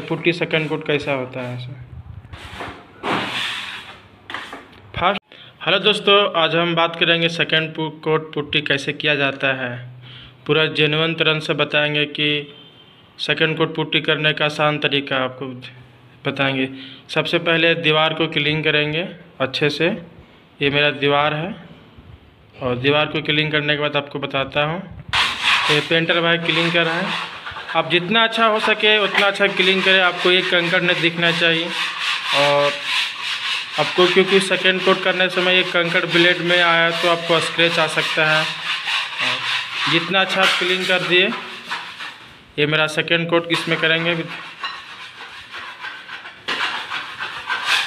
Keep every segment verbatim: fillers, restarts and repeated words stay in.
Putty second coat कैसा होता है सर फर्स्ट। हेलो दोस्तों, आज हम बात करेंगे सेकंड कोट पुट्टी कैसे किया जाता है। पूरा जेन्युइन तरह से बताएंगे कि सेकंड कोट पुट्टी करने का आसान तरीका आपको बताएंगे। सबसे पहले दीवार को क्लीन करेंगे अच्छे से। ये मेरा दीवार है और दीवार को क्लीन करने के बाद आपको बताता हूँ। ये पेंटर भाई क्लीन कर रहा है। आप जितना अच्छा हो सके उतना अच्छा क्लीन करें, आपको एक कंकड़ नहीं दिखना चाहिए। और आपको क्योंकि सेकेंड कोट करने समय एक कंकड़ ब्लेड में आया तो आपको स्क्रैच आ सकता है। जितना अच्छा आप क्लीन कर दिए। ये मेरा सेकेंड कोट इसमें करेंगे।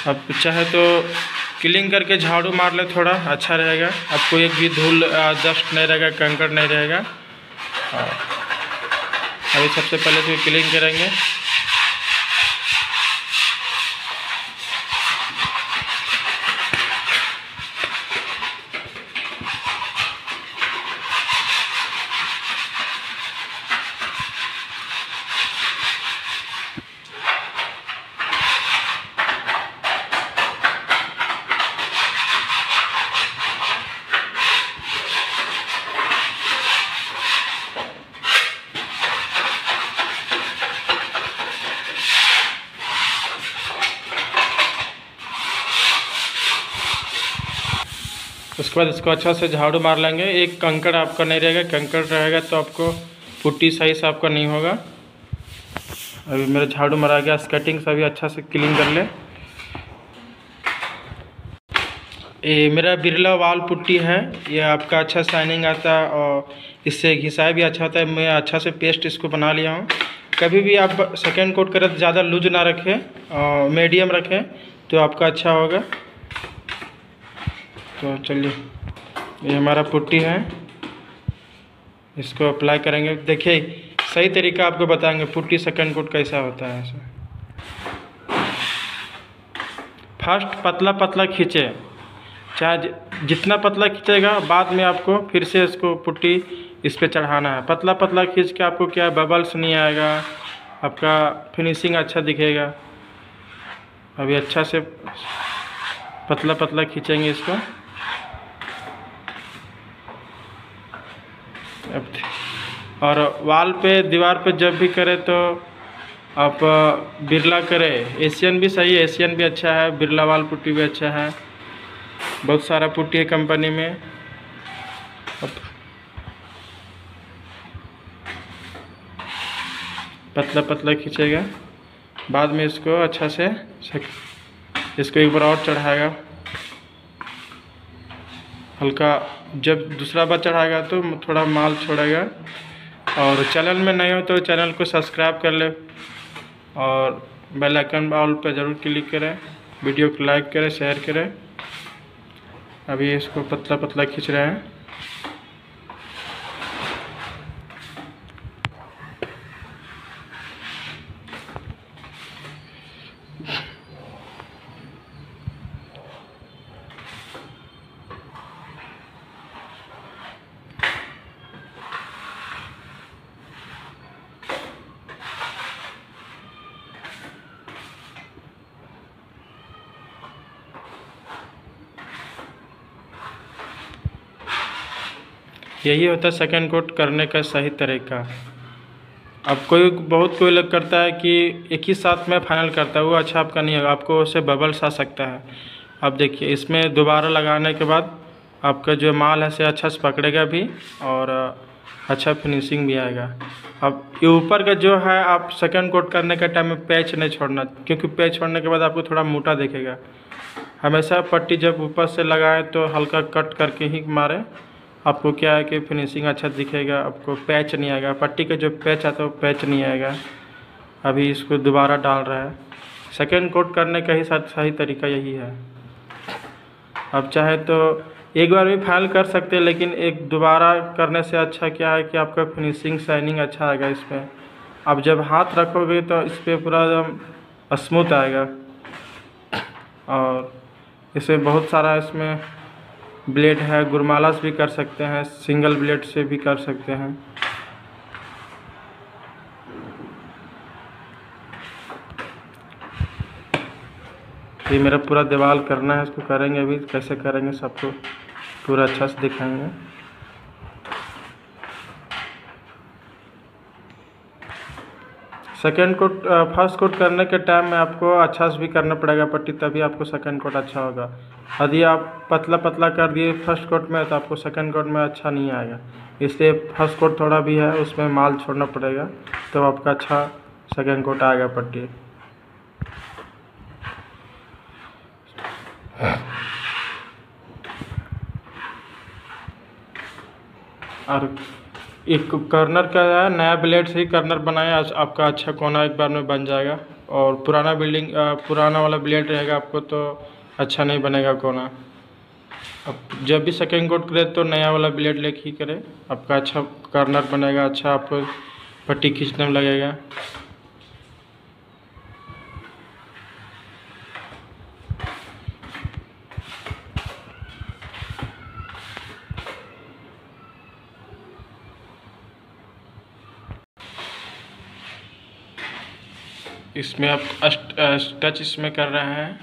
आप चाहे तो क्लीन करके झाड़ू मार ले, थोड़ा अच्छा रहेगा। आपको एक भी धूल डस्ट नहीं रहेगा, कंकड़ नहीं रहेगा। अभी सबसे पहले तो क्लीन करेंगे। उसके बाद इसको अच्छा से झाड़ू मार लेंगे। एक कंकड़ आपका नहीं रहेगा, कंकड़ रहेगा तो आपको पुट्टी सही से आपका नहीं होगा। अभी मेरा झाड़ू मारा गया। स्केटिंग से भी अच्छा से क्लीन कर ले। ये मेरा बिरला वाल पुट्टी है। ये आपका अच्छा शाइनिंग आता है और इससे घिसाई भी अच्छा होता है। मैं अच्छा से पेस्ट इसको बना लिया हूँ। कभी भी आप सेकेंड कोट करें तो ज़्यादा लूज ना रखें, मीडियम रखें तो आपका अच्छा होगा। तो चलिए, ये हमारा पुट्टी है, इसको अप्लाई करेंगे। देखिए सही तरीका आपको बताएंगे पुट्टी सेकंड कोट कैसा होता है। ऐसा फर्स्ट पतला पतला खींचे, चाहे जितना पतला खींचेगा बाद में आपको फिर से इसको पुट्टी इस पे चढ़ाना है। पतला पतला खींच के आपको क्या बबल्स नहीं आएगा, आपका फिनिशिंग अच्छा दिखेगा। अभी अच्छा से पतला पतला खींचेंगे इसको। और वाल पे दीवार पे जब भी करें तो आप बिरला करें। एशियन भी सही है, एशियन भी अच्छा है, बिरला वाल पुट्टी भी अच्छा है। बहुत सारा पुट्टी है कंपनी में। पतला पतला खींचेगा, बाद में इसको अच्छा से इसको एक बार और चढ़ाएगा हल्का। जब दूसरा बार चढ़ाएगा तो थोड़ा माल छोड़ेगा। और चैनल में नए हो तो चैनल को सब्सक्राइब कर ले और बेल आइकन ऑल पर ज़रूर क्लिक करें। वीडियो को लाइक करें, शेयर करें। अभी इसको पतला पतला खींच रहे हैं। यही होता है सेकंड कोट करने का सही तरीका। अब कोई बहुत कोई लोग करता है कि एक ही साथ में फाइनल करता है, वो अच्छा आपका नहीं होगा। आपको उससे बबल्स आ सकता है। अब देखिए इसमें दोबारा लगाने के बाद आपका जो माल है से अच्छा से पकड़ेगा भी और अच्छा फिनिशिंग भी आएगा। अब ये ऊपर का जो है आप सेकंड कोट करने के टाइम में पैच नहीं छोड़ना, क्योंकि पैच छोड़ने के बाद आपको थोड़ा मोटा दिखेगा। हमेशा पट्टी जब ऊपर से लगाएं तो हल्का कट करके ही मारें। आपको क्या है कि फिनिशिंग अच्छा दिखेगा, आपको पैच नहीं आएगा। पट्टी का जो पैच आता है वो पैच नहीं आएगा। अभी इसको दोबारा डाल रहा है। सेकंड कोट करने का ही साथ सही तरीका यही है। आप चाहे तो एक बार भी फाइनल कर सकते हैं, लेकिन एक दोबारा करने से अच्छा क्या है कि आपका फिनिशिंग शाइनिंग अच्छा आएगा। इस पर आप जब हाथ रखोगे तो इस पर पूरा एकदम स्मूथ आएगा। और इसमें बहुत सारा इसमें ब्लेड है, गुरमाला से भी कर सकते हैं, सिंगल ब्लेड से भी कर सकते हैं। ये मेरा पूरा दीवार करना है, इसको करेंगे अभी, कैसे करेंगे सबको पूरा अच्छा से दिखाएंगे। सेकेंड कोट फर्स्ट कोट करने के टाइम में आपको अच्छा से भी करना पड़ेगा पट्टी, तभी आपको सेकेंड कोट अच्छा होगा। यदि आप पतला पतला कर दिए फर्स्ट कोट में तो आपको सेकेंड कोट में अच्छा नहीं आएगा, इसलिए फर्स्ट कोट थोड़ा भी है उसमें माल छोड़ना पड़ेगा, तो आपका अच्छा सेकेंड कोट आएगा पट्टी। और एक कॉर्नर का नया ब्लेड से ही कॉर्नर बनाया, आपका अच्छा कोना एक बार में बन जाएगा। और पुराना बिल्डिंग पुराना वाला ब्लेड रहेगा आपको तो अच्छा नहीं बनेगा कोना। अब जब भी सेकेंड कोट करें तो नया वाला ब्लेड लेके ही करें, आपका अच्छा कॉर्नर बनेगा, अच्छा आपको पट्टी खींचने लगेगा। इसमें आप टच इसमें कर रहे हैं,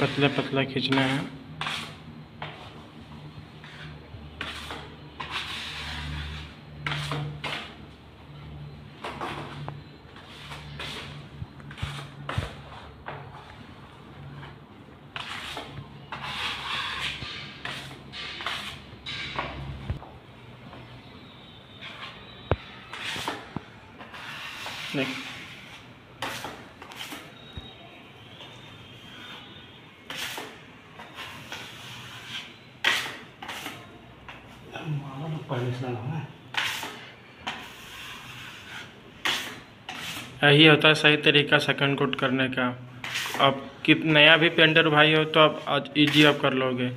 पतला पतला खींचना है। नहीं यही होता है सही तरीका सेकंड कोट करने का। आप कित नया भी पेंटर भाई हो तो आप आज इजी आप कर लोगे।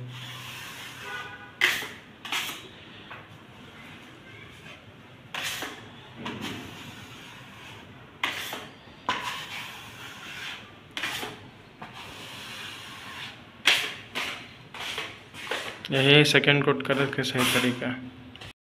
यही सेकंड कोट करने का सही तरीका।